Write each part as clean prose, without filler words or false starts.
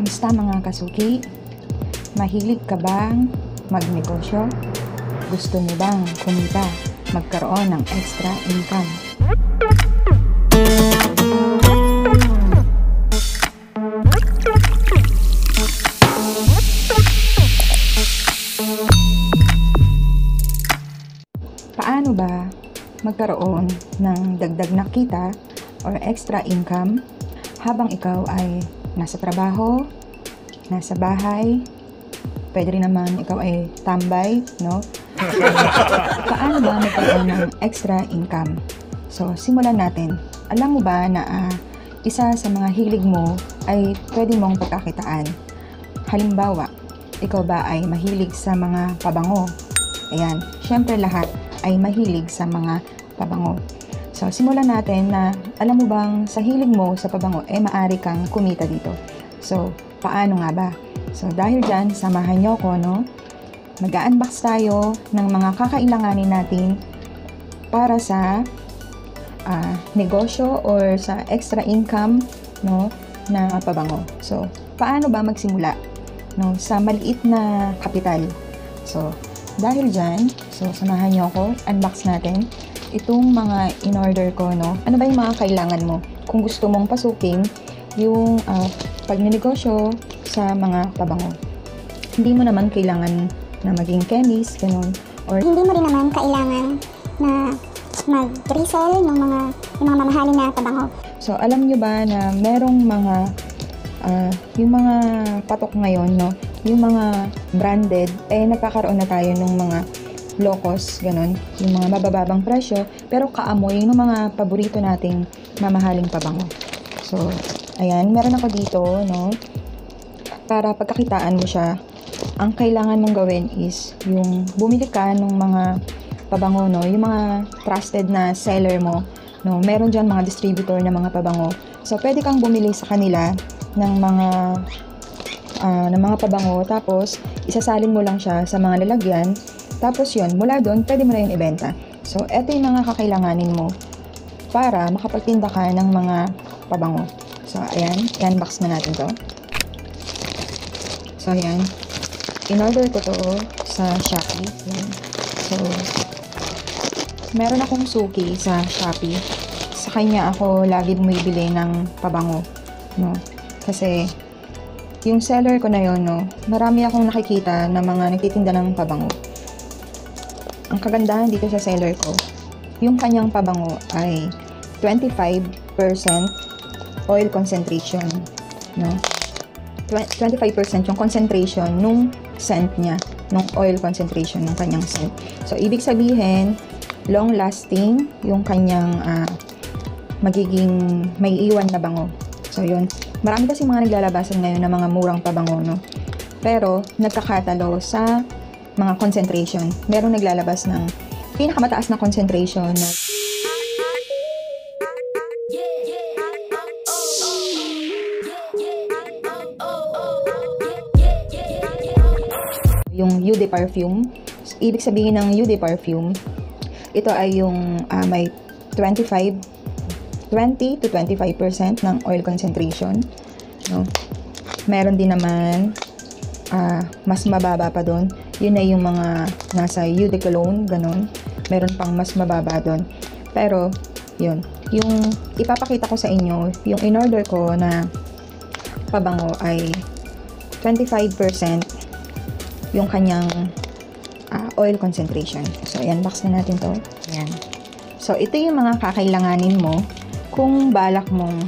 Kamusta mga kasuki? Mahilig ka bang magnegosyo? Gusto mo bang kumita, magkaroon ng extra income? Paano ba magkaroon ng dagdag na kita or extra income habang ikaw ay nasa trabaho, nasa bahay, pwede rin naman ikaw ay tambay, no? Paano ba magkaroon ng extra income? So, simulan natin. Alam mo ba na isa sa mga hilig mo ay pwede mong pagkakitaan? Halimbawa, ikaw ba ay mahilig sa mga pabango? Ayan, syempre lahat ay mahilig sa mga pabango. So, simulan natin na alam mo bang sa hilig mo sa pabango, maaari kang kumita dito. So, paano nga ba? So, dahil dyan, samahan nyo ko, no? Mag-unbox tayo ng mga kakailanganin natin para sa negosyo or sa extra income, no? Na pabango. So, paano ba magsimula? No? Sa maliit na kapital. So, dahil dyan, so, samahan nyo ko, unbox natin itong mga in-order ko, no? Ano ba yung mga kailangan mo kung gusto mong pasukin yung pagnenegosyo sa mga pabango? Hindi mo naman kailangan na maging chemist, ganun. Or hindi mo rin naman kailangan na mag-resell ng mga mamahalin na pabango. So, alam nyo ba na merong mga, yung mga patok ngayon, no? Yung mga branded, eh, nagkakaroon na tayo ng mga low-cost, ganun, yung mga mabababang presyo, pero kaamoy yung mga paborito nating mamahaling pabango. So, ayan, meron ako dito, no, para pagkakitaan mo siya, ang kailangan mong gawin is yung bumili ka ng mga pabango, no, yung mga trusted na seller mo, no, meron dyan mga distributor na mga pabango. So, pwede kang bumili sa kanila ng mga pabango, tapos isasalin mo lang siya sa mga lalagyan. Tapos yun, mula doon, pwede mo na yun ibenta. So, eto yung mga kakailanganin mo para makapagtinda ka ng mga pabango. So, ayan. I-unbox na natin to. So, ayan. In-order ko to sa Shopee. Ayan. So, meron akong suki sa Shopee. Sa kanya ako lagi bumibili ng pabango. No? Kasi, yung seller ko na yun, no, marami akong nakikita na mga nagtitinda ng pabango. Ang kagandahan dito sa seller ko, yung kanyang pabango ay 25% oil concentration, no? 25% yung concentration nung scent niya, nung oil concentration ng kanyang scent. So, ibig sabihin, long-lasting yung kanyang magiging may iwan na bango. So, yun. Marami kasi mga naglalabasan ngayon ng mga murang pabango, no? Pero, nagkakatalo sa mga concentration. Merong naglalabas ng pinakamataas na concentration na 'yung Eau de Parfum. Ibig sabihin ng Eau de Parfum, ito ay yung may 20 to 25% ng oil concentration, no? Meron din naman mas mababa pa doon. Yun ay yung mga nasa Eau de Cologne, ganun. Meron pang mas mababa doon. Pero, yun. Yung ipapakita ko sa inyo, yung in-order ko na pabango ay 25% yung kanyang oil concentration. So, ayan, box na natin to. Ayan. So, ito yung mga kakailanganin mo kung balak mong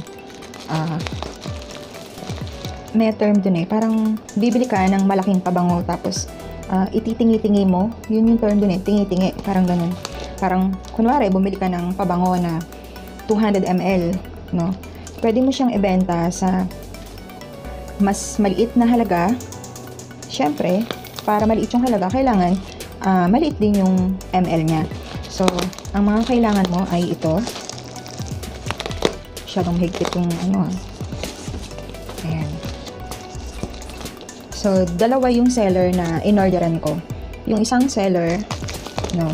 may term dun eh. Parang bibili ka ng malaking pabango tapos ititingi-tingi mo, yun yung term dun eh, tingi-tingi, parang ganun. Parang, kunwari, bumili ka ng pabango na 200 ml, no? Pwede mo siyang ibenta sa mas maliit na halaga. Siyempre, para maliit yung halaga, kailangan maliit din yung ml niya. So, ang mga kailangan mo ay ito. Masyadong higpit yung ano. Ayan. So, dalawa yung seller na inorderan ko. Yung isang seller, no,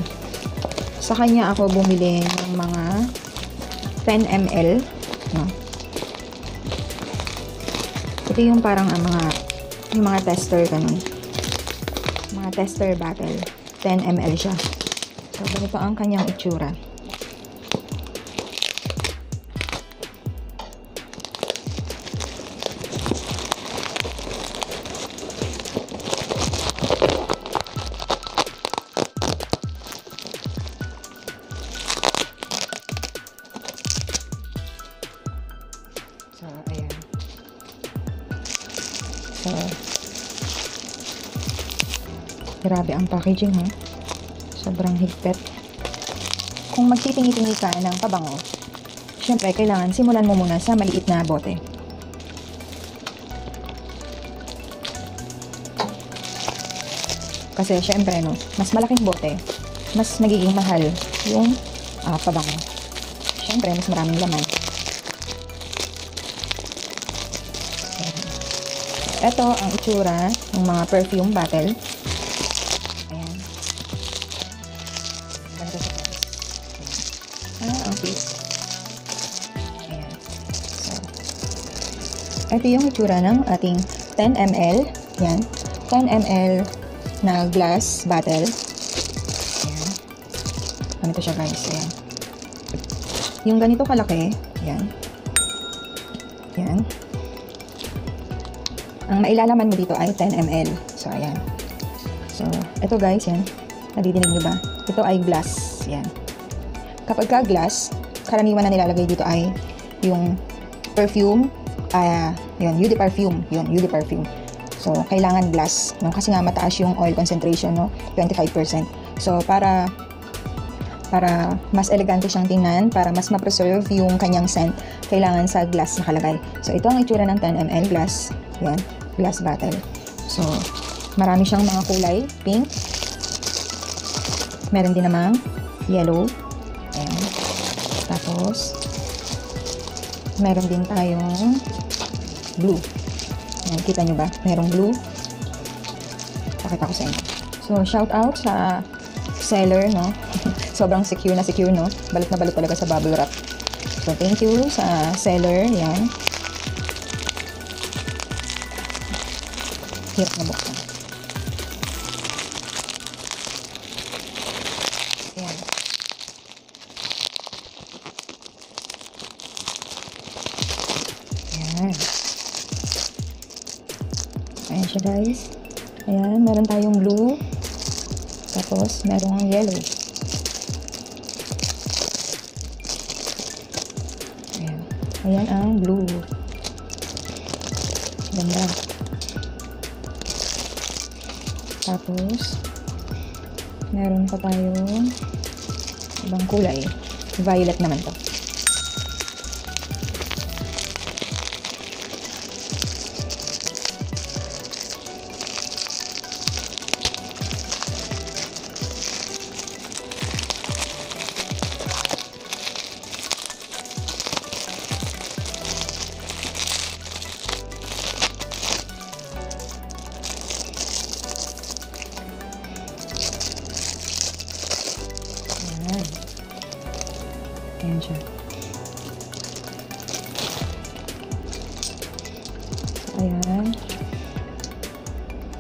sa kanya ako bumili ng mga 10 ml, no. Ito yung parang yung mga tester ganun. Mga tester bottle. 10 ml siya. So, ganito ang kanyang itsura. So, ayan. So, grabe ang packaging, ha? Sobrang higpit. Kung magtitingi-tingi ka ng pabango, syempre, kailangan simulan mo muna sa maliit na bote. Kasi, syempre, no, mas malaking bote, mas nagiging mahal yung pabango. Syempre, mas maraming laman. Ito ang itsura ng mga perfume bottle. Ayan. Ang cute. Ayan. So, ito yung itsura ng ating 10 ml. Ayan. 10 ml na glass bottle. Ayan. Ganito siya, guys. Ayan. Yung ganito kalaki. Ayan. Ayan. Ang mailalaman mo dito ay 10 ml. So, ayan. So, ito guys, yan. Nadidinig nyo ba? Ito ay glass. Yan. Kapag ka glass, karaniwan na nilalagay dito ay yung perfume. Yun, Eau de Parfum. Yun, Eau de Parfum. So, kailangan glass. No? Kasi nga mataas yung oil concentration, no? 25%. So, para mas elegante siyang tingnan, para mas ma-preserve yung kanyang scent, kailangan sa glass nakalagay. So, ito ang itsura ng 10 ml glass. Yan, glass bottle. So, marami siyang mga kulay. Pink. Meron din namang yellow. Ayan. Tapos, meron din tayong blue. Ayan, kita nyo ba? Merong blue. Pakita ko sa inyo. So, shout out sa seller, no? Sobrang secure, no? Balot na balot talaga sa bubble wrap. So, thank you sa seller. Yan. Hirap na buksan. Yan. Yan. Ayan siya, guys. Ayan, meron tayong blue. Tapos, merong yellow. Ayan. Ayan ang blue. Ganda. Tapos, meron pa tayong ibang kulay. Violet naman to. Ayan siya. Ayan.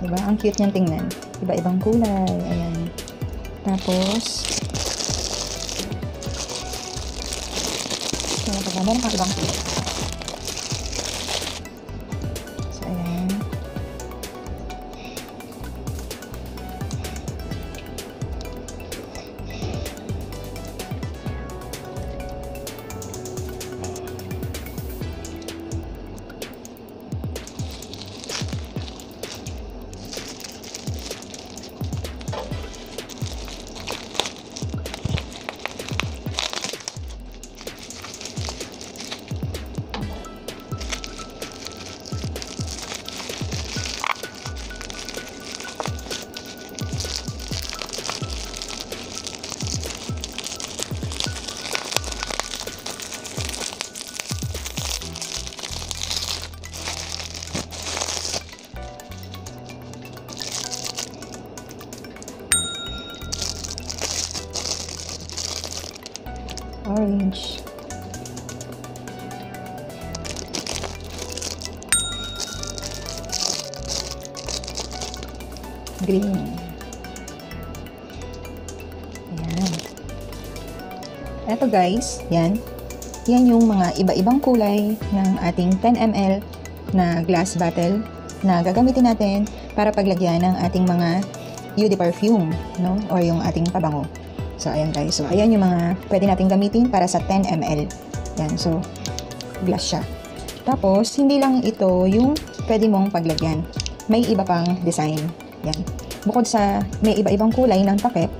Diba? Ang cute niyang tingnan. Iba-ibang kulay. Ayan. Tapos, meron pa ibang kulay. So, ayan. Orange. green. Ayan. Eto guys, yan. Yan yung mga iba-ibang kulay ng ating 10 ml na glass bottle na gagamitin natin para paglagyan ng ating mga Eau de Parfum, no? Or yung ating pabango. So, ayan guys. So, ayan yung mga pwede natin gamitin para sa 10 ml. Yan. So, glass siya. Tapos, hindi lang ito yung pwede mong paglagyan. May iba pang design. Yan. Bukod sa may iba-ibang kulay ng takip,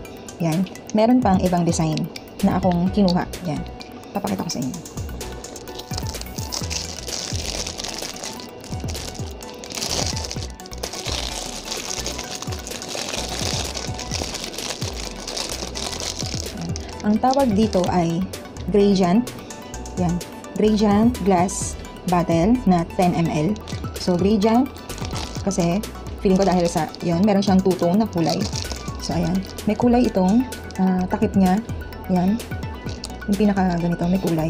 yan, meron pang ibang design na akong kinuha. Yan. Papakita ko sa inyo. Yan. Ang tawag dito ay gradient. Yan. Gradient glass bottle na 10 ml. So, gradient, kasi feeling ko dahil sa yun, meron siyang two-tone na kulay. So, ayan. May kulay itong takip niya. Ayan. Yung pinaka ganito, may kulay.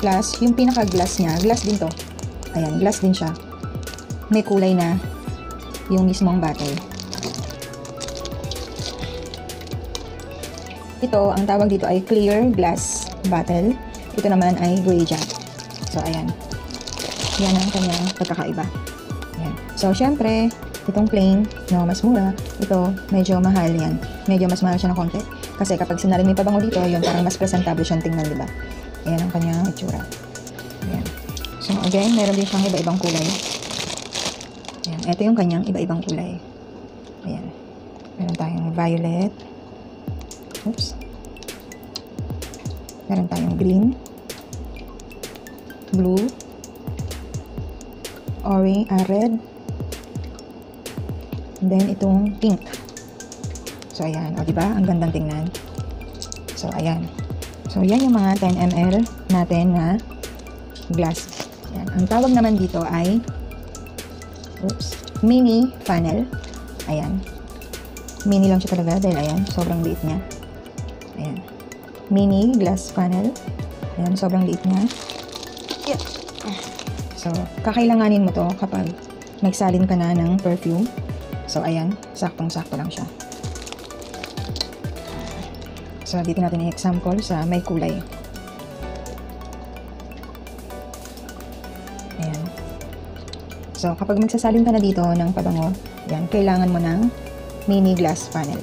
Plus, yung pinaka glass niya, glass din to. Ayan, glass din siya. May kulay na yung mismong bottle. Ito, ang tawag dito ay clear glass bottle. Ito naman ay gradient. So, ayan. Yan ang kanyang pagkakaiba. Ayan. So, syempre, itong plain, no, mas mura. Ito, medyo mahal yan. Medyo mas mahal siya ng konti. Kasi kapag sinarin may pabango dito, yun, parang mas presentable siyang tingnan, diba? Ayan ang kanyang itsura. Ayan. So, again, meron din siyang iba-ibang kulay. Ayan. Ito yung kanyang iba-ibang kulay. Ayan. Meron tayong violet. Oops. Meron tayong green. Blue. Orange, red. And then, itong pink. So, ayan. O, diba? Ang gandang tingnan. So, ayan. So, yan yung mga 10 ml natin na glass. Ayan. Ang tawag naman dito ay oops, mini funnel. Ayan. Mini lang siya talaga dahil ayan, sobrang liit niya. Ayan. Mini glass funnel. Ayan, sobrang liit niya. Yeah. So, kakailanganin mo to kapag nagsalin ka na ng perfume. So, ayan. Saktong-sakto lang siya. So, dito natin i-example sa may kulay. Ayan. So, kapag magsasalin ka na dito ng pabango, ayan, kailangan mo ng mini glass funnel.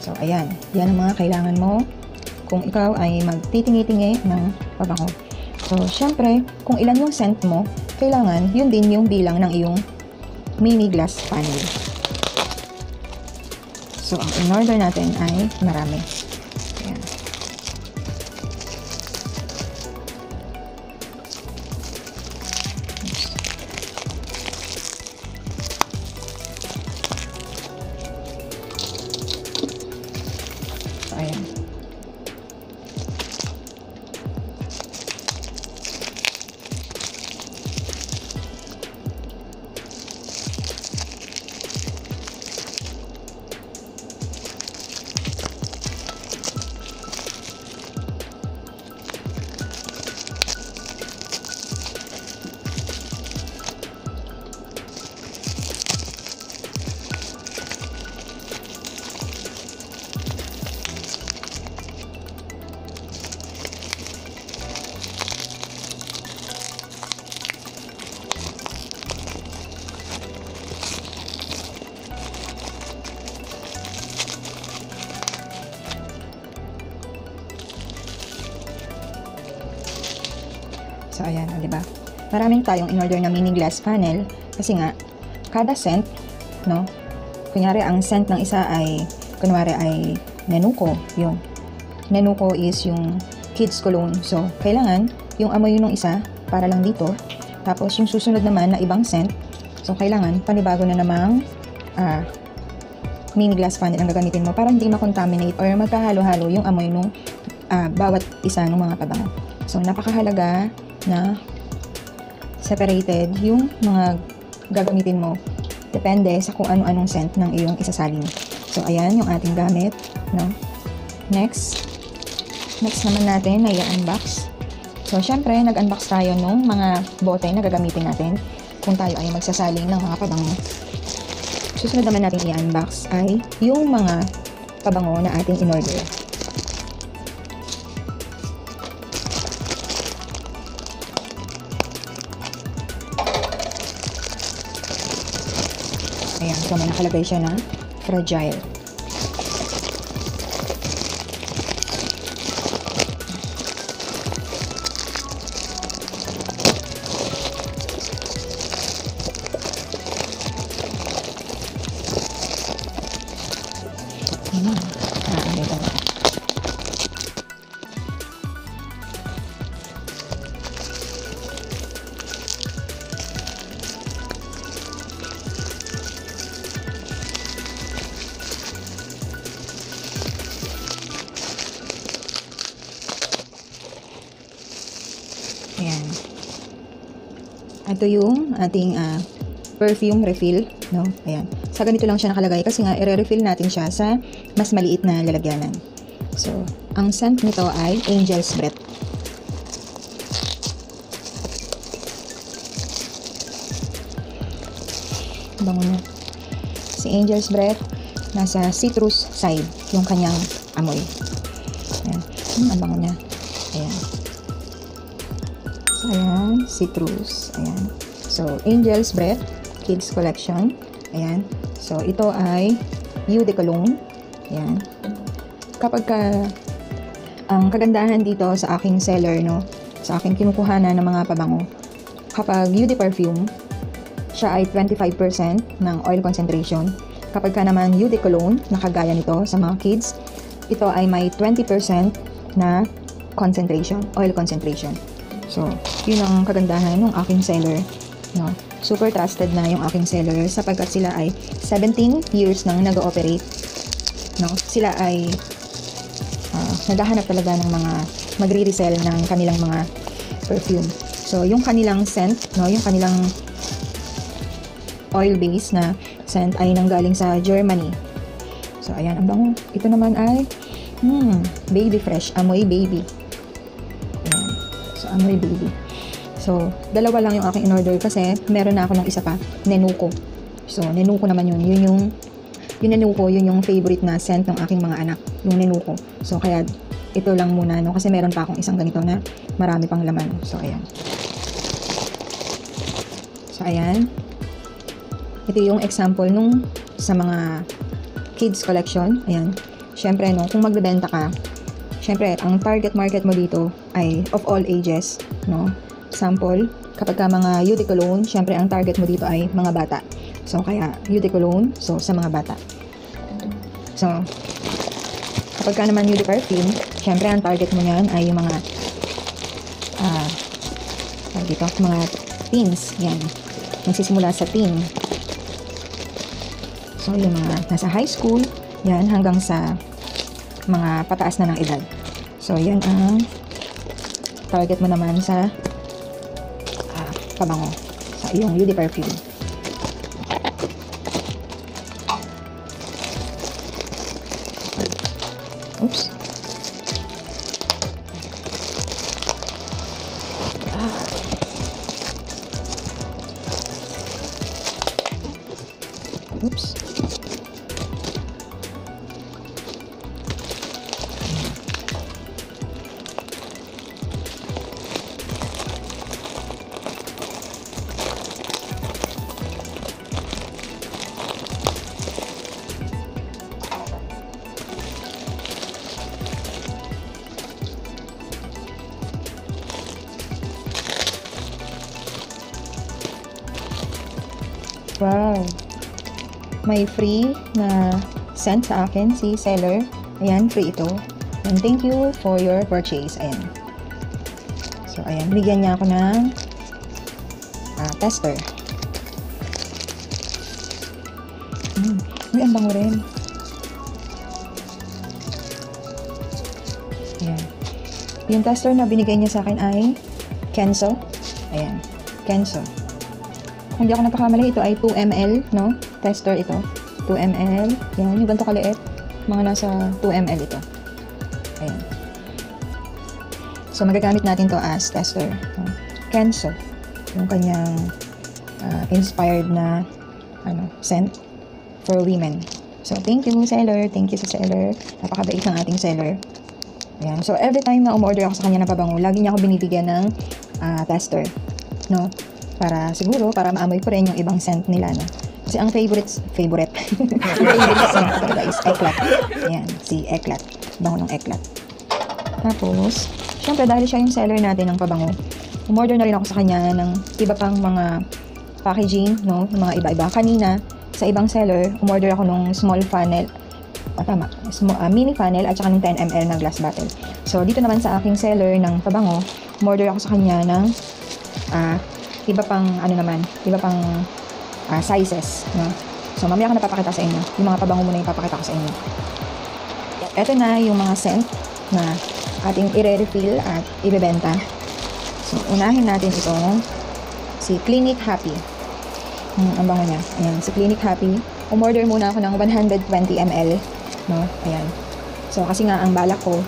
So, ayan. Yan ang mga kailangan mo kung ikaw ay magtitingi-tingi ng pabango. So, syempre, kung ilan yung scent mo, kailangan yun din yung bilang ng iyong mini glass funnel. So, ang in-order natin ay marami. Ayan. So, ayan. So, ayan, o, diba? Maraming tayong in-order na mini glass funnel kasi nga, kada scent, no? Kunyari, ang scent ng isa ay, kunwari ay Nenuco, yun. Nenuco is yung kids cologne. So, kailangan yung amoy nung isa para lang dito. Tapos, yung susunod naman na ibang scent. So, kailangan panibago na namang mini glass funnel ang gagamitin mo para hindi makontaminate or magkahalo-halo yung amoy nung bawat isa ng mga pabango. So, napakahalaga na separated yung mga gagamitin mo depende sa kung ano-anong scent ng iyong isasalin. So, ayan yung ating gamit, no? Next naman natin ay i-unbox. So, syempre, nag-unbox tayo nung mga bote na gagamitin natin kung tayo ay magsasalin ng mga pabango. Susunod naman natin i-unbox ay yung mga pabango na ating in-order. Ayan, so may nakalagay siya na fragile. Ito yung ating perfume refill, no? Ayan. Sa ganito lang siya nakalagay kasi nga i-refill natin siya sa mas maliit na lalagyanan. So, ang scent nito ay Angel's Breath. Bango niya. Si Angel's Breath nasa citrus side yung kanyang amoy. Ayan. Ang bango niya. Ayan. Ayan, citrus. Ayan. So, Angel's Breath, Kids Collection. Ayan. So, ito ay Eau de Cologne. Ayan. Kapag ang kagandahan dito sa aking seller, no? Sa aking kinukuhanan ng mga pabango. Kapag Eau de Perfume, siya ay 25% ng oil concentration. Kapag ka naman Eau de Cologne, nakagaya nito sa mga kids, ito ay may 20% na concentration, oil concentration. So, yun ang kagandahan ng aking seller, no? Super trusted na yung aking seller sapagkat sila ay 17 years nang nag-ooperate, no? Sila ay naghahanap talaga ng mga magre-resell ng kanilang mga perfume. So, yung kanilang scent, no? Yung kanilang oil-based na scent ay nanggaling sa Germany. So, ayan, ang bango. Ito naman ay baby fresh, amoy baby. Amoy baby. So, dalawa lang yung aking in-order kasi meron na ako ng isa pa, Nenuko. So, Nenuko naman yun. Yun yung favorite na scent ng aking mga anak, yung Nenuko. So, kaya ito lang muna, no? Kasi meron pa akong isang ganito na marami pang laman. So, ayan. So, ayan. Ito yung example nung sa mga kids collection. Ayan. Siyempre, no? Kung magbebenta ka, siyempre, ang target market mo dito ay of all ages, no? Sample, kapag ka mga Eau de Cologne, siyempre ang target mo dito ay mga bata. So, kaya Eau de Cologne, so sa mga bata. So, kapag ka naman Eau de Perfume, siyempre ang target mo niyan ay yung mga dito, mga teens, yan. Nagsisimula sa teen. So, yung mga nasa high school, yan, hanggang sa mga pataas na ng edad. So, yan ang target mo naman sa pabango, sa iyong Eau de Perfume. Oops. Oops. Wow! May free na send sa akin si seller. Ayan, free ito. And thank you for your purchase. Ayan. So, ayan. Bigyan niya ako ng tester. Uy, ang bango rin. Ayan. Yung tester na binigay niya sa akin ay Kenzo. Ayan. Kenzo. Kung di ako napakamali, ito ay 2 ml, no? Tester ito. 2 ml. Yan, yung ganito kaliit. Mga nasa 2 ml ito. Ayan. So, magagamit natin to as tester. No? Kenzo. Yung kanyang inspired na, ano, scent. for women. So, thank you seller. Thank you sa seller. Napakabait ng ating seller. Ayan. So, every time na umorder ako sa kanya na pabango, lagi niya ako binibigyan ng tester. No? Para siguro, para maamoy ko rin yung ibang scent nila. No? Kasi ang favorite favorite scent ko talaga is Eklat. Ayan. Si Eklat. Bango ng Eklat. Tapos, syempre dahil siya yung seller natin ng pabango, umorder na rin ako sa kanya ng iba pang mga packaging, no? Yung mga iba-iba. Kanina, sa ibang seller, umorder ako nung small funnel, mini funnel at saka ng 10 ml na glass bottle. So, dito naman sa aking seller ng pabango, umorder ako sa kanya ng iba pang, sizes. No? So, mamaya ko napapakita sa inyo. Yung mga pabango muna yung papakita ko sa inyo. Ito na yung mga scent na ating i-refill at ibebenta. So, unahin natin itong si Clinique Happy. Ang bango niya. Ayan, si Clinique Happy. Umorder muna ako ng 120 ml. No? Ayan. So, kasi nga, ang balak ko,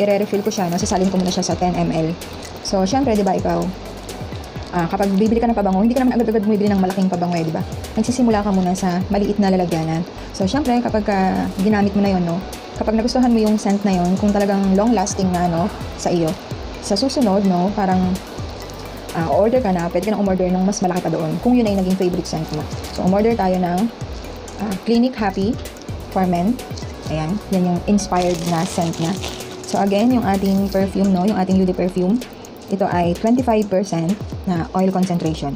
i-refill ko siya. No? Sasalin ko muna siya sa 10 ml. So, syempre, di ba, ikaw, kapag bibili ka ng pabango, hindi ka naman agad-agad bumibili ng malaking pabango, eh, di ba? Nagsisimula ka muna sa maliit na lalagyanan. So, syempre, kapag ginamit mo na yun, no? Kapag nagustuhan mo yung scent na yun, kung talagang long-lasting na, no, sa iyo, sa susunod, no, parang, order ka na, pwede ka na umorder ng mas malaki pa doon kung yun ay naging favorite scent mo. So, umorder tayo ng Clinique Happy for Men. Ayan, yan yung inspired na scent niya. So, again, yung ating perfume, no? Yung ating UD perfume, ito ay 25% na oil concentration.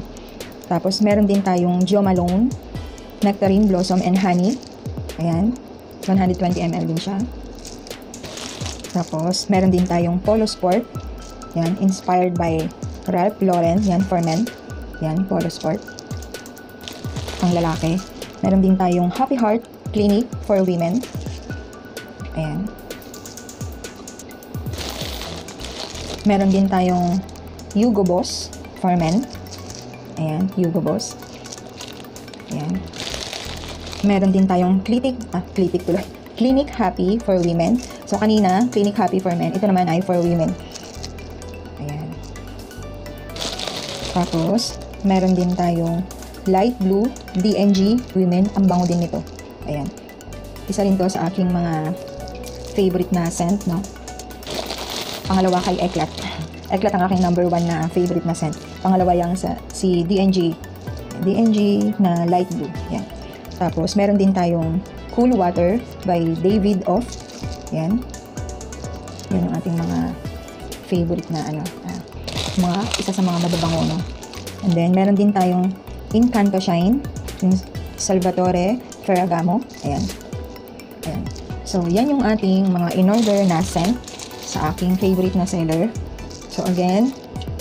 Tapos, meron din tayong Jo Malone, Nectarine Blossom and Honey. Ayan, 120 ml din siya. Tapos, meron din tayong Polo Sport. Ayan, inspired by Ralph Lauren, yan, for men. Yan, Polo Sport. Ang lalaki. Meron din tayong Happy Heart Clinique for women. Ayan. Meron din tayong Hugo Boss for men. Ayan, Hugo Boss. Ayan. Meron din tayong Clinique Happy for women. So, kanina, Clinique Happy for men. Ito naman ay for women. Tapos, meron din tayong Light Blue DNG Women. Ang bango din nito. Ayan. Isa rin to sa aking mga favorite na scent, no? Pangalawa kay Eklat. Eklat ang aking number 1 na favorite na scent. Pangalawa yung si DNG. DNG na Light Blue. Ayan. Tapos, meron din tayong Cool Water by David Off. Ayan. Yan ang ating mga favorite na ano, isa sa mga mababango, no? And then, meron din tayong Incanto Shine, Salvatore Ferragamo. Ayan. Ayan. So, yan yung ating mga in-order na scent sa aking favorite na seller. So, again,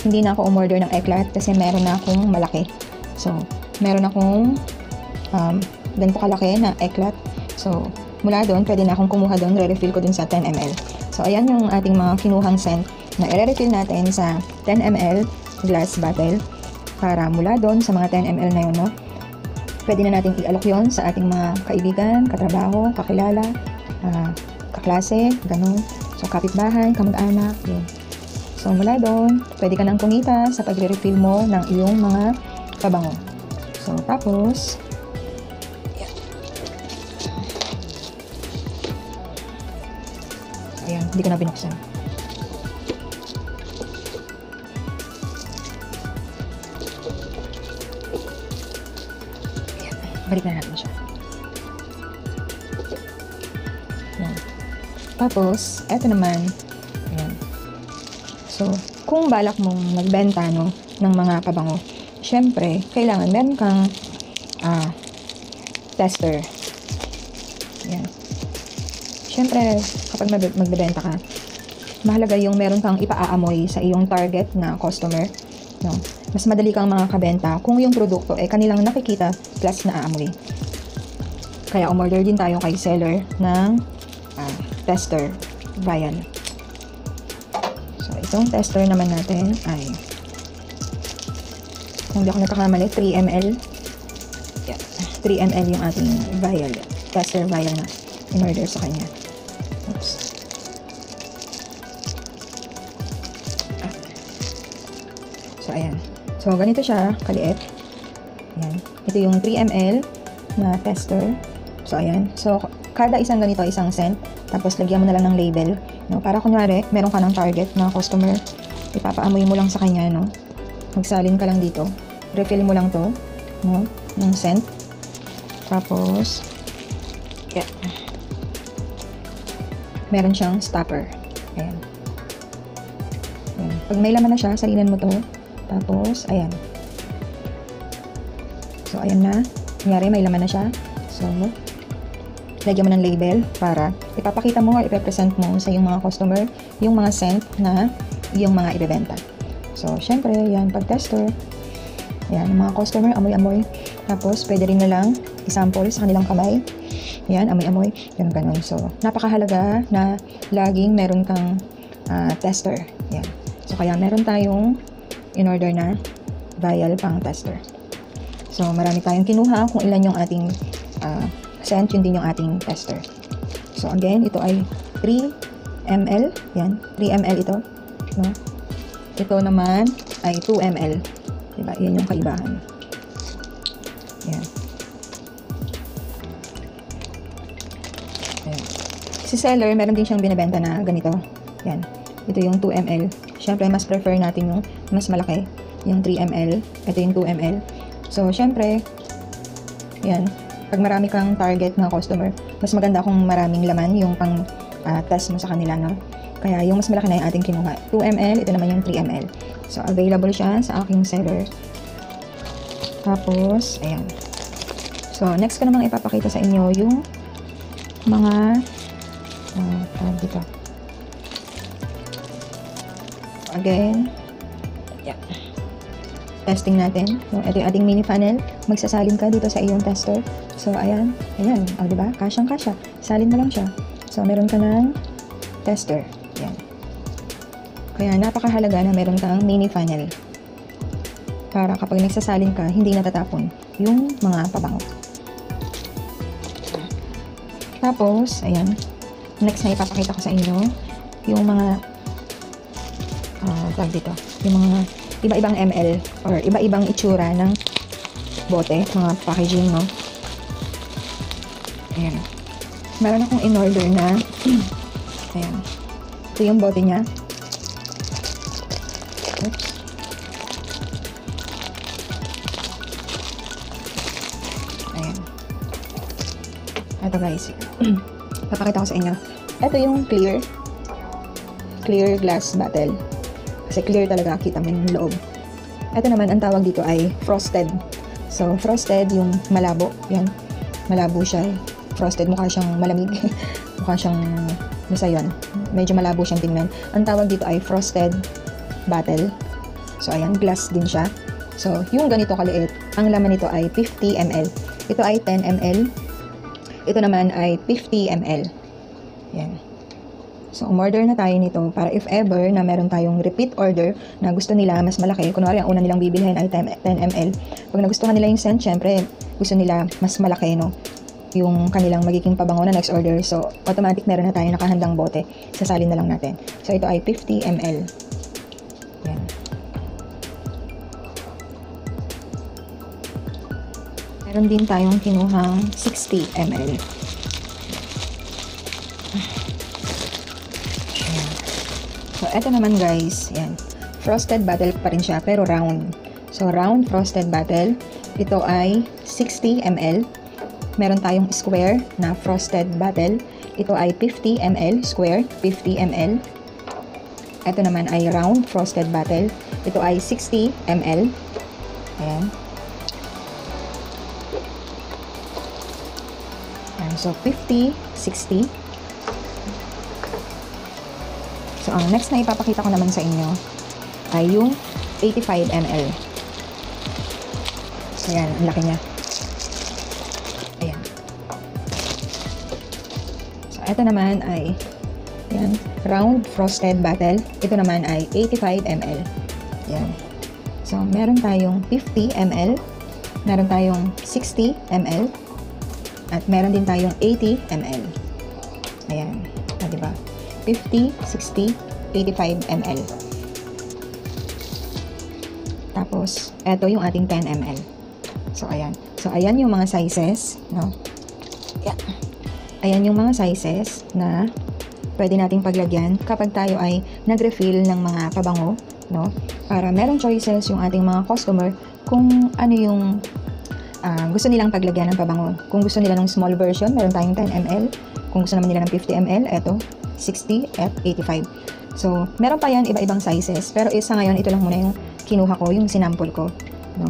hindi na ako umorder ng Eklat kasi meron na akong malaki. So, meron akong ganito kalaki na Eklat. So, mula doon, pwede na akong kumuha doon, re-refill ko dun sa 10 ml. So, ayan yung ating mga kinuhang scent na i-refill natin sa 10 ml glass bottle para mula doon sa mga 10 ml na yun, no? Pwede na natin i-alok yun sa ating mga kaibigan, katrabaho, kakilala, kaklase, ganun. So, kapitbahay, kamag-anak, yun. So, mula doon, pwede ka nang kumita sa pagre-refill mo ng iyong mga pabango. So, tapos, ayan. Ayan, hindi ko na binuksan. Balik na natin siya. Ayan. Tapos, eto naman. Ayan. So, kung balak mong magbenta, no, ng mga pabango, syempre, kailangan meron kang tester. Ayan. Syempre, kapag magbebenta ka, mahalaga yung meron kang ipaaamoy sa iyong target na customer. No? Mas madali kang makakabenta kung yung produkto ay kanilang nakikita plus naaamoy. Kaya umorder din tayo kay seller ng tester, Brian. So, itong tester naman natin ay, kung di ako nakakamali, 3 ml. Yeah, 3 ml yung ating vial. Tester vial na in-order sa kanya. Oops. So, ayan. So, ganito siya, kaliit. Ayan. Ito yung 3 ml na tester. So, ayan. So, kada isang ganito, isang cent. Tapos, lagyan mo na lang ng label. No? Para kunwari, meron ka ng target na customer. Ipapaamoy mo lang sa kanya, no? Magsalin ka lang dito. Refill mo lang to, no? Ng cent. Tapos, yeah. Meron siyang stopper. Ayan. Ayan. Pag may laman na siya, salinan mo to. Tapos, ayan. So, ayan na. Kunyari, may laman na siya. So, lagyan mo ng label para ipapakita mo or ipapresent mo sa iyong mga customer yung mga cent na iyong mga ibebenta. So, syempre, yan, pag-tester. Yan, mga customer, amoy-amoy. Tapos, pwede rin nilang i-sample sa kanilang kamay. Yan, amoy-amoy. Ganun-ganun. So, napakahalaga na laging meron kang tester. Yan. So, kaya meron tayong in-order na vial pang tester. So, marami tayong kinuha kung ilan yung ating cent, yun din yung ating tester. So, again, ito ay 3 ml. Yan, 3 ml ito. No? Ito naman ay 2 ml. Diba? Yan yung kaibahan. Yan. Ayan. Si seller, meron din siyang binibenta na ganito. Yan. Ito yung 2 ml. Siyempre, mas prefer natin yung mas malaki. Yung 3 ml. Ito yung 2 ml. So, siyempre, yan. Pag marami kang target na customer, mas maganda kung maraming laman yung pang test mo sa kanila, no? Kaya yung mas malaki na yung ating kinuha. 2 ml, ito naman yung 3 ml. So, available siya sa aking seller. Tapos, ayan. So, next ko namang ipapakita sa inyo yung mga dito. Again, yeah. Testing natin. So, ito yung ating mini funnel. Magsasalin ka dito sa iyong tester. So, ayan. Ayan. O, diba? Kasyang-kasya. Salin na lang siya. So, meron ka ng tester. Kaya napakahalaga na meron kang mini funnel para kapag nagsasalin ka, hindi natatapon yung mga pabango. Tapos, ayan, next na ipapakita ko sa inyo yung mga tag dito, yung mga iba-ibang ml or iba-ibang itsura ng bote, mga packaging, no? Ayan. Meron akong in-order na ayan. Ito yung bote niya. Ayan. Ito guys. Papakita ko sa inyo. Ito yung clear glass bottle. Kasi clear talaga, kita mo yung loob. Ito naman, ang tawag dito ay frosted. So, frosted yung malabo. Yan. Malabo siya. Frosted, mukha siyang malamig. Mukha siyang basta yun. Medyo malabo siyang tingnan. Ang tawag dito ay frosted bottle. So, ayan, glass din siya. So, yung ganito kaliit, ang laman nito ay 50 ml. Ito ay 10 ml. Ito naman ay 50 ml. Ayan. So, umorder na tayo nito para if ever na meron tayong repeat order na gusto nila mas malaki. Kunwari, ang una nilang bibilhin ay 10 ml. Pag nagustuhan nila yung scent, syempre, gusto nila mas malaki, no? Yung kanilang magiging pabango na next order. So, automatic meron na tayo nakahandang bote. Sasalin na lang natin. So, ito ay 50 ml. Ayan. Meron din tayong kinuhang 60 ml. Ayan. So, eto naman guys. Ayan. Frosted bottle pa rin siya, pero round. So, round frosted bottle. Ito ay 60 ml. Meron tayong square na frosted bottle. Ito ay 50 ml. Square, 50 ml. Ito naman ay round frosted bottle. Ito ay 60 ml. Ayan. Ayan. So, 50, 60. So, ang next na ipapakita ko naman sa inyo ay yung 85 ml. Ayan. Ang laki niya. Ayan. So, ito naman ay ayan. Round frosted bottle. Ito naman ay 85 ml. Ayan. So, meron tayong 50 ml. Meron tayong 60 ml. At meron din tayong 80 ml. Ayan. O, diba? 50, 60, 85 ml. Tapos, eto yung ating 10 ml. So, ayan. So, ayan yung mga sizes, no? Yeah. Ayan yung mga sizes na pwede nating paglagyan kapag tayo ay nag-refill ng mga pabango, no? Para merong choices yung ating mga customer kung ano yung gusto nilang paglagyan ng pabango. Kung gusto nila ng small version, meron tayong 10 ml. Kung gusto naman nila ng 50 ml, eto 60 at 85. So, meron pa yan iba-ibang sizes, pero isa ngayon, ito lang muna yung kinuha ko, yung sinample ko, no?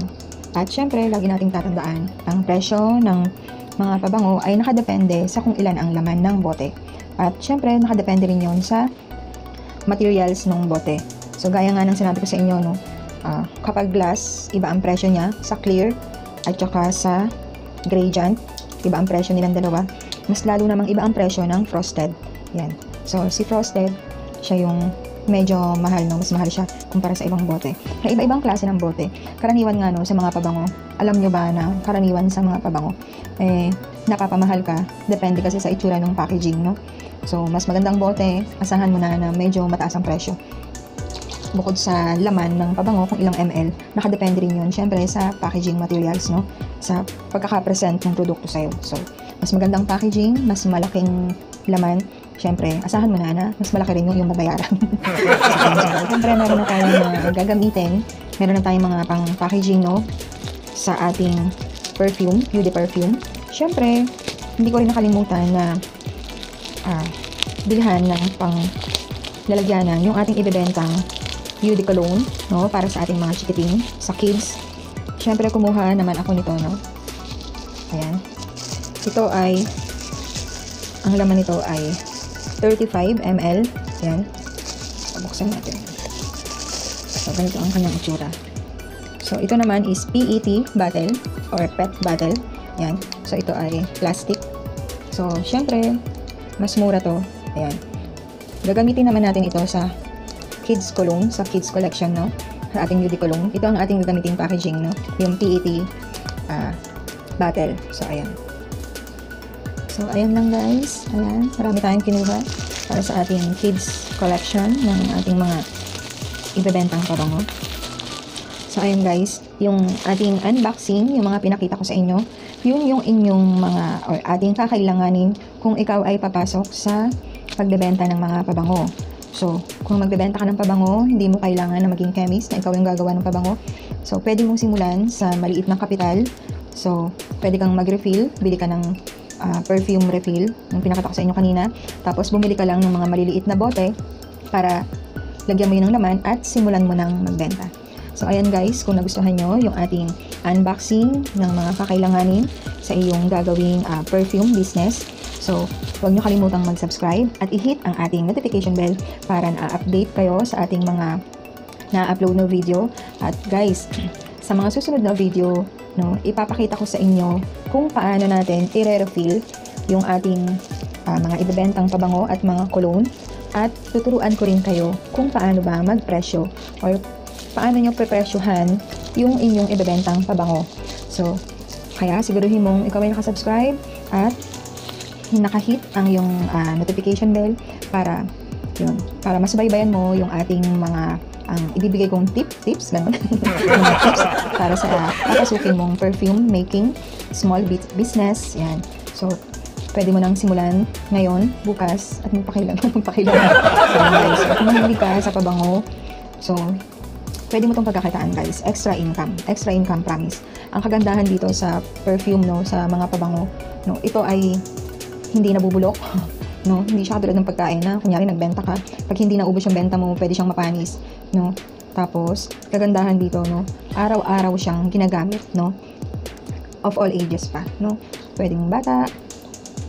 At syempre, lagi nating tatandaan, ang presyo ng mga pabango ay nakadepende sa kung ilan ang laman ng bote. At syempre, nakadepende rin yun sa materials ng bote. So, gaya nga ng sinabi ko sa inyo, no? Kapag glass, iba ang presyo niya sa clear at saka sa gradient. Iba ang presyo nilang dalawa. Mas lalo namang iba ang presyo ng frosted. Yan. So, si frosted, siya yung medyo mahal, no? Mas mahal siya kumpara sa ibang bote. May iba-ibang klase ng bote. Karaniwan nga, no, sa mga pabango, alam nyo ba na karaniwan sa mga pabango, eh, napapamahal ka, depende kasi sa itsura ng packaging, no? So, mas magandang bote, asahan mo na na medyo mataas ang presyo. Bukod sa laman ng pabango, kung ilang ml, nakadepende rin yun, syempre, sa packaging materials, no? Sa pagkakapresent ng produkto sa'yo. So, mas magandang packaging, mas malaking laman, siyempre, asahan mo na na mas malaki rin yung babayaran. Siyempre, meron na tayong gagamitin. Meron na tayong mga pang-packaging, no, sa ating perfume, beauty perfume. Siyempre, hindi ko rin nakalimutan na bilhan ng pang-lalagyanan yung ating ibebentang beauty cologne, no, para sa ating mga chikiting, sa kids. Siyempre, kumuha naman ako nito, no. Ayan. Ito ay, ang laman nito ay 35 ml. Ayan. Pabuksan natin. So, ganito ang kanyang itsura. So, ito naman is PET bottle or PET bottle. Ayan. So, ito ay plastic. So, syempre, mas mura to. Ayan. Gagamitin naman natin ito sa kids cologne, sa kids collection, no? Sa ating beauty cologne. Ito ang ating gagamitin packaging, no? Yung PET bottle. So, ayan. So, ayan lang guys. Ayan. Marami tayong kinuha para sa ating kids collection ng ating mga ibebentang pabango. So, ayan guys. Yung ating unboxing, yung mga pinakita ko sa inyo, yun yung inyong mga or ating kakailanganin kung ikaw ay papasok sa pagbebenta ng mga pabango. So, kung magbebenta ka ng pabango, hindi mo kailangan na maging chemist na ikaw yung gagawa ng pabango. So, pwede mong simulan sa maliit na kapital. So, pwede kang mag-refill. Bili ka ng perfume refill, yung pinakita ko sa inyo kanina. Tapos, bumili ka lang ng mga maliliit na bote para lagyan mo yun ng laman at simulan mo ng magbenta. So, ayan guys, kung nagustuhan nyo yung ating unboxing ng mga kakailanganin sa iyong gagawing perfume business. So, huwag nyo kalimutang mag-subscribe at i-hit ang ating notification bell para na-update kayo sa ating mga na-upload na video. At guys, sa mga susunod na video, no, ipapakita ko sa inyo kung paano natin i-refill yung ating mga ibebentang pabango at mga cologne, at tuturuan ko rin kayo kung paano ba magpresyo or paano nyo prepresyohan yung inyong ibebentang pabango. So, kaya siguruhin mong ikaw ay nakasubscribe at nakahit ang yung notification bell para yun, para masubaybayan mo yung ating mga ang ibibigay kong tips, ganun. Tips para sa papasukin mong perfume making, small business, yan. So, pwede mo nang simulan ngayon, bukas, at magpakilan. So, guys, kung mahilig ka sa pabango, so, pwede mo itong pagkakitaan, guys. Extra income, promise. Ang kagandahan dito sa perfume, no, sa mga pabango, no, ito ay hindi nabubulok. No, hindi siya katulad ng pagkain na kunyari nagbenta ka, pag hindi naubos yung benta mo, pwede siyang mapanis, no? Tapos, kagandahan dito, no, araw-araw siyang ginagamit, no, of all ages pa, no? Pwedeng bata,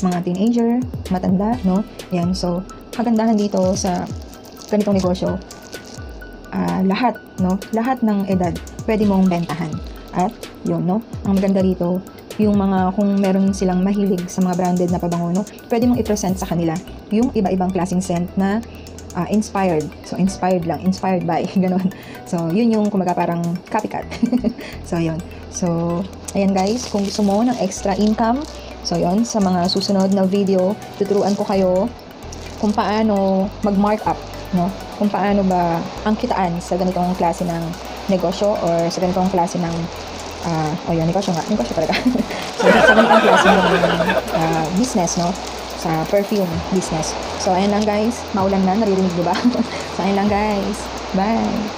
mga teenager, matanda, no? Yan, so kagandahan dito sa ganitong negosyo, lahat, no, lahat ng edad pwede mong bentahan. At yun, no, ang maganda dito yung mga, kung meron silang mahilig sa mga branded na pabango, no, pwede mong i-present sa kanila yung iba-ibang klaseng scent na inspired. So, inspired lang, inspired by, ganun. So, yun yung kumaga parang copycat. So, yun. So, ayan guys, kung gusto mo ng extra income, so yun, sa mga susunod na video, tuturuan ko kayo kung paano mag-markup, no? Kung paano ba ang kitaan sa ganitong klase ng negosyo or sa ganitong klase ng negosyo talaga. So, sa ganitang klase ng business, no? Sa perfume business. So, ayan lang guys. Maulan na, naririnig, diba? So, ayan lang guys. Bye!